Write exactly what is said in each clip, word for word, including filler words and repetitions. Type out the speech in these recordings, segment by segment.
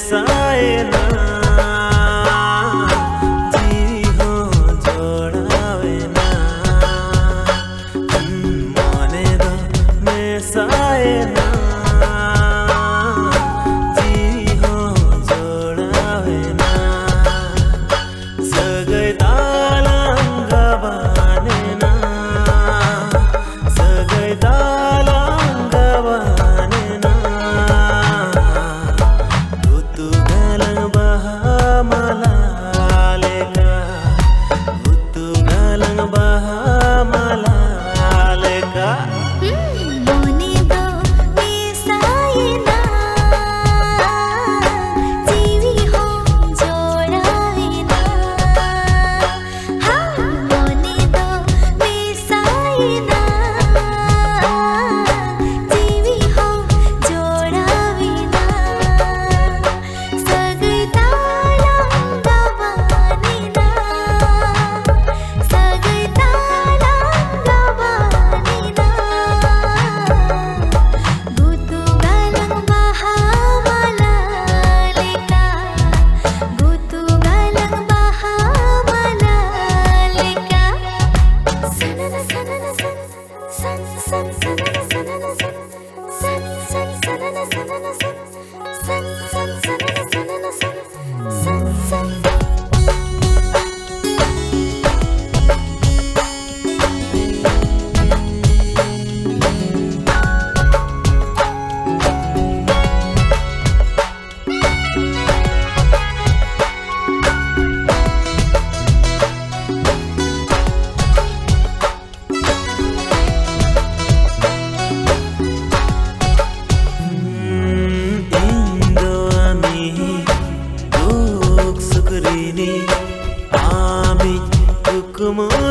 साए ना जी हो जोड़ावे ना मने दो में साए ना जी हो जोड़ावे ना सगई दालंग बने ना सगई दालंग बने ना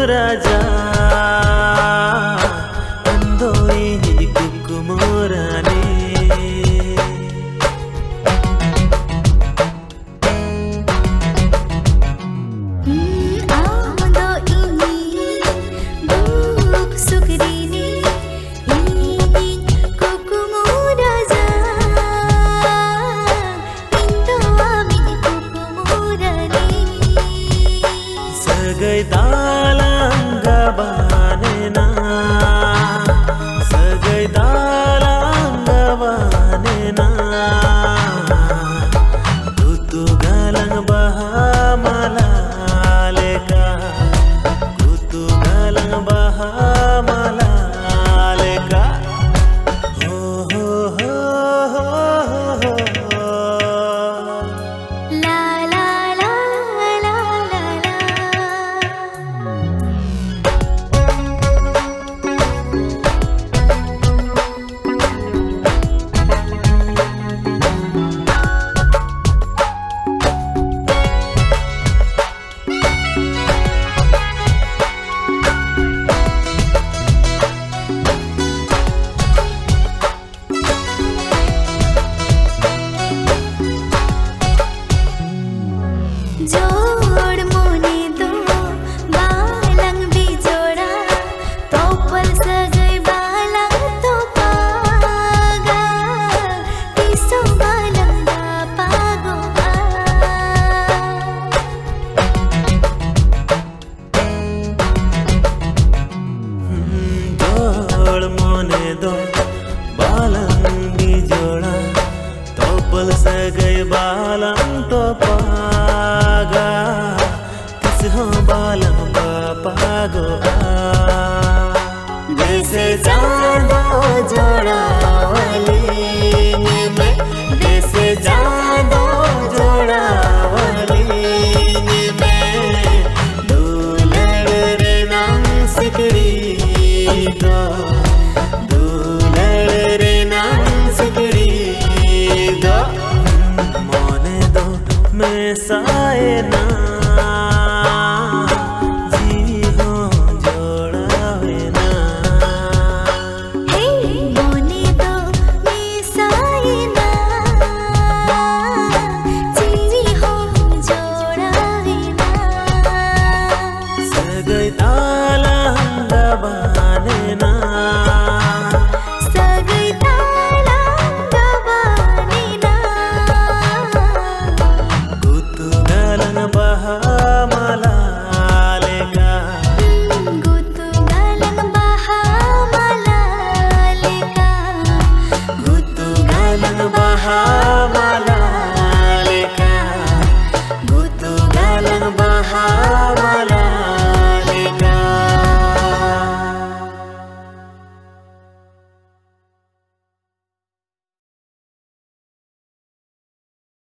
राजा अंदोई कुकुमराने सगई दालंग बने ना सगई दालंग।